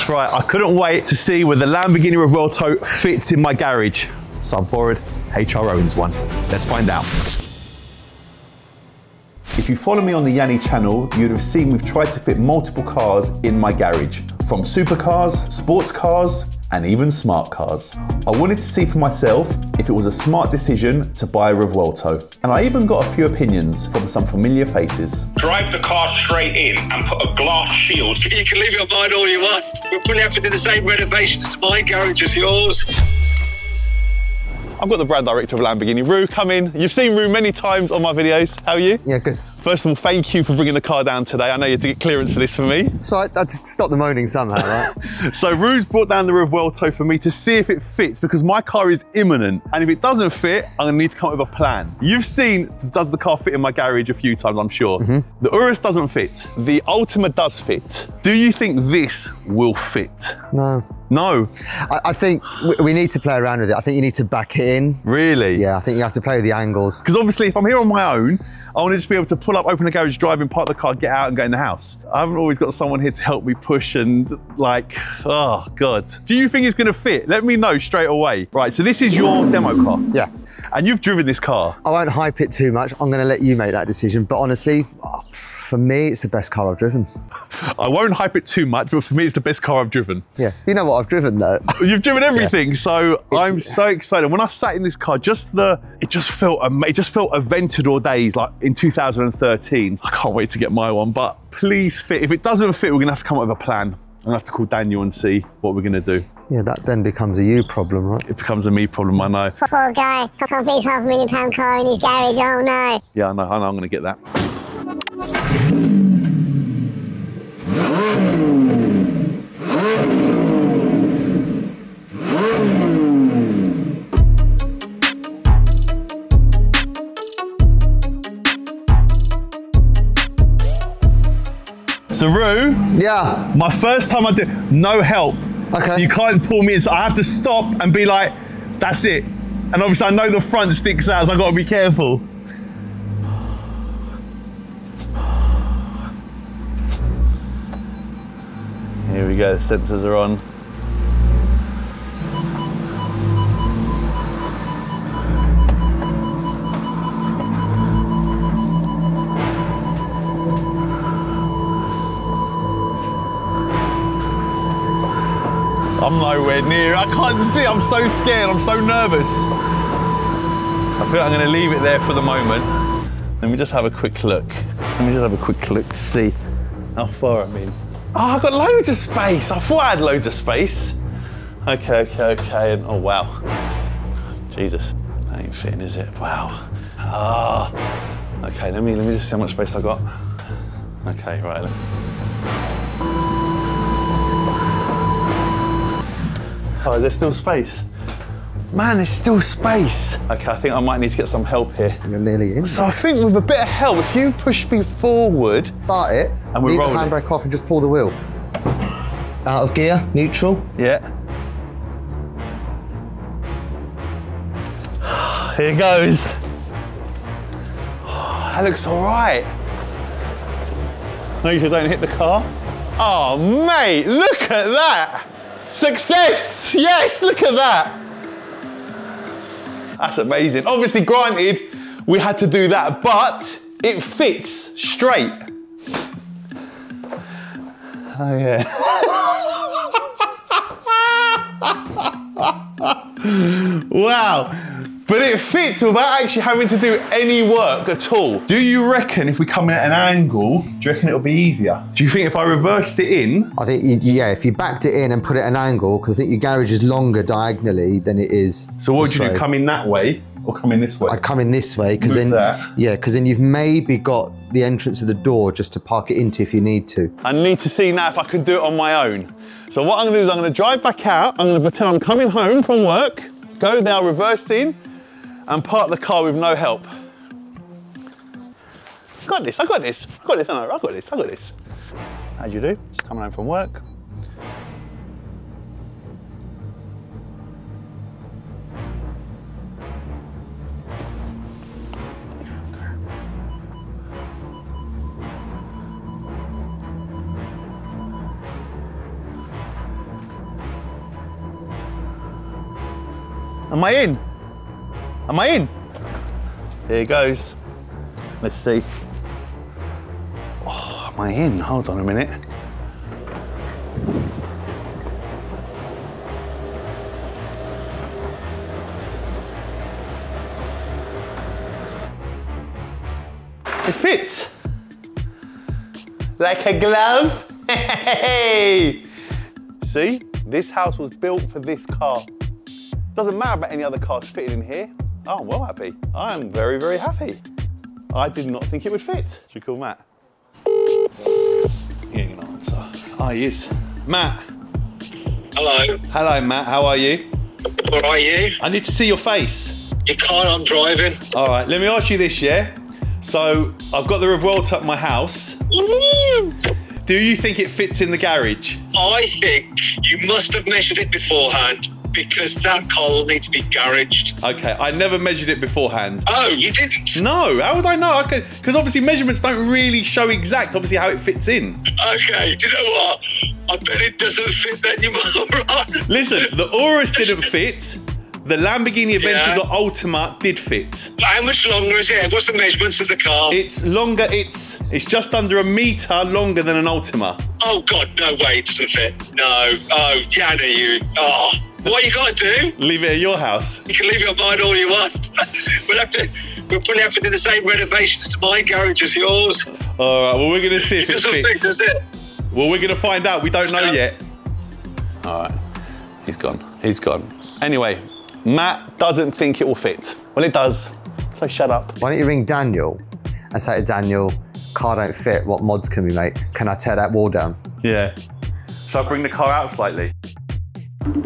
That's right, I couldn't wait to see where the Lamborghini Revuelto fits in my garage. So I've borrowed HR Owens one. Let's find out. If you follow me on the Yanni channel, you'd have seen we've tried to fit multiple cars in my garage, from supercars, sports cars, and even smart cars. I wanted to see for myself if it was a smart decision to buy a Revuelto. And I even got a few opinions from some familiar faces. Drive the car straight in and put a glass shield. You can leave your mind all you want. We'll probably have to do the same renovations to my garage as yours. I've got the brand director of Lamborghini, Roo, come in. You've seen Roo many times on my videos. How are you? Yeah, good. First of all, thank you for bringing the car down today. I know you had to get clearance for this for me. So I just stopped the moaning somehow, right? So Roo's brought down the Revuelto for me to see if it fits, because my car is imminent. And if it doesn't fit, I'm gonna need to come up with a plan. You've seen, does the car fit in my garage a few times, I'm sure. The Urus doesn't fit. The Ultima does fit. Do you think this will fit? No. No. I think we need to play around with it. I think you need to back it in. Really? Yeah, I think you have to play with the angles. Because obviously if I'm here on my own, I want to just be able to pull up, open the garage, drive in, park the car, get out and go in the house. I haven't always got someone here to help me push and like, oh God. Do you think it's going to fit? Let me know straight away. Right, so this is your demo car. Yeah. And you've driven this car. I won't hype it too much. I'm going to let you make that decision. But honestly, for me, it's the best car I've driven. I won't hype it too much, but for me, it's the best car I've driven. Yeah, you know what I've driven though. You've driven everything, yeah. I'm so excited. When I sat in this car, it just felt Aventador days, like in 2013. I can't wait to get my one, but please fit. If it doesn't fit, we're gonna have to come up with a plan. I'm gonna have to call Daniel and see what we're gonna do. Yeah, that then becomes a you problem, right? It becomes a me problem, I know. Poor guy, can't fit his £500,000 car in his garage, oh no. Yeah, I know, I'm gonna get that. So Roo, yeah. My first time I did, no help. Okay. You can't pull me in, so I have to stop and be like, that's it. And obviously I know the front sticks out, so I've got to be careful. Here we go, the sensors are on. I'm nowhere near, I can't see, I'm so scared, I'm so nervous. I feel like I'm gonna leave it there for the moment. Let me just have a quick look. To see how far I'm in. Oh, I've got loads of space. I thought I had loads of space. Okay, and oh wow. Jesus, that ain't fitting, is it? Wow. Ah. Okay, let me just see how much space I got. Okay, right then. Oh, there's still space. Man, there's still space. Okay, I think I might need to get some help here. You're nearly in. So I think with a bit of help, if you push me forward. Start it, and we roll the handbrake off and just pull the wheel. Out of gear, neutral. Yeah. Here goes. Oh, that looks all right. Make sure you don't hit the car. Oh, mate, look at that. Success! Yes, look at that. That's amazing. Obviously, granted, we had to do that, but it fits straight. Oh yeah. Wow. But it fits without actually having to do any work at all. Do you reckon if we come in at an angle, do you reckon it'll be easier? Do you think if I reversed it in? I think, yeah, if you backed it in and put it at an angle, because I think your garage is longer diagonally than it is. So what would you do, come in that way or come in this way? I'd come in this way, because then, yeah, because then you've maybe got the entrance of the door just to park it into if you need to. I need to see now if I can do it on my own. So what I'm gonna do is I'm gonna drive back out, I'm gonna pretend I'm coming home from work, go there, reverse in, and park the car with no help. I got this. How'd you do? Just coming home from work. Am I in? Am I in? Here goes. Let's see. Oh, am I in? Hold on a minute. It fits. Like a glove. Hey! See, this house was built for this car. Doesn't matter about any other cars fitting in here. I'm well happy. I am very, very happy. I did not think it would fit. Should we call Matt? He ain't gonna answer. Oh, he is. Matt. Hello. Hello, Matt. How are you? All right, you? I need to see your face. You can't. I'm driving. All right. Let me ask you this, yeah? So I've got the Revuelto at my house. Do you think it fits in the garage? I think you must have measured it beforehand, because that car will need to be garaged. Okay, I never measured it beforehand. Oh, you didn't? No, how would I know? Because obviously measurements don't really show exact, obviously, how it fits in. Okay, do you know what? I bet it doesn't fit then, you moron. Listen, the Urus didn't fit. The Lamborghini Aventador Ultima did fit. How much longer is it? What's the measurements of the car? It's longer, it's just under a metre longer than an Ultima. Oh God, no way it doesn't fit. No, oh, Yanni, you, oh. What you got to do? Leave it at your house. You can leave it at mine all you want. We'll probably have to do the same renovations to my garage as yours. All right, well, we're going to see if it fits. It doesn't fit, does it? Well, we're going to find out. We don't know yet. All right, he's gone, he's gone. Anyway. Matt doesn't think it will fit. Well, it does, so shut up. Why don't you ring Daniel and say to Daniel, car don't fit, what mods can we make? Can I tear that wall down? Yeah. Shall I bring the car out slightly?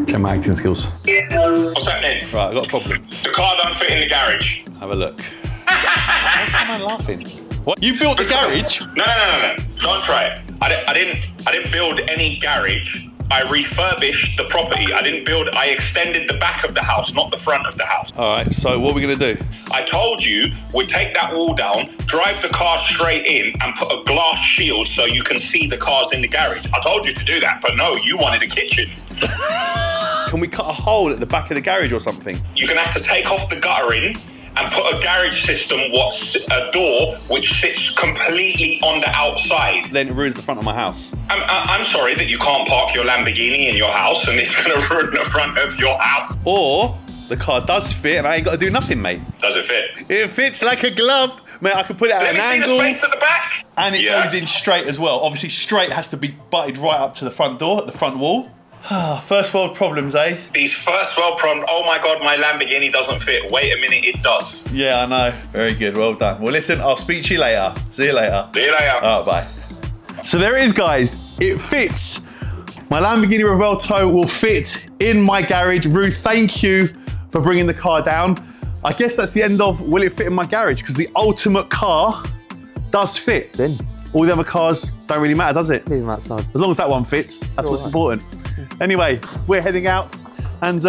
Check my acting skills. What's happening? Right, I've got a problem. The car don't fit in the garage. Have a look. Why am I laughing? What? You built the garage? No. Don't try it. I didn't build any garage. I refurbished the property. I didn't build, I extended the back of the house, not the front of the house. All right, so what are we going to do? I told you we'd take that wall down, drive the car straight in and put a glass shield so you can see the cars in the garage. I told you to do that, but no, you wanted a kitchen. Can we cut a hole at the back of the garage or something? You're going to have to take off the guttering and put a garage system, a door which sits completely on the outside. Then it ruins the front of my house. I'm sorry that you can't park your Lamborghini in your house and it's gonna ruin the front of your house. Or the car does fit and I ain't gotta do nothing, mate. Does it fit? It fits like a glove. Mate, I can put it at an angle. Let me see the space at the back. And it goes in straight as well. Obviously straight has to be butted right up to the front door, at the front wall. First world problems, eh? These first world problems. Oh my God, my Lamborghini doesn't fit. Wait a minute, it does. Yeah, I know. Very good, well done. Well, listen, I'll speak to you later. See you later. See you later. All right, bye. So there it is, guys. It fits. My Lamborghini Revuelto will fit in my garage. Ruth, thank you for bringing the car down. I guess that's the end of will it fit in my garage? Because the ultimate car does fit. It's in. All the other cars don't really matter, does it? Leave them outside. As long as that one fits, that's what's important. Anyway, we're heading out and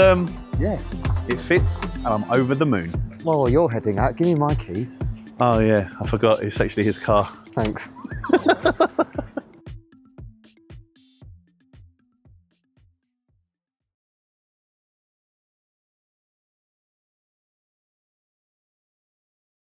yeah, it fits and I'm over the moon. Well, you're heading out, give me my keys. Oh yeah, I forgot, it's actually his car. Thanks.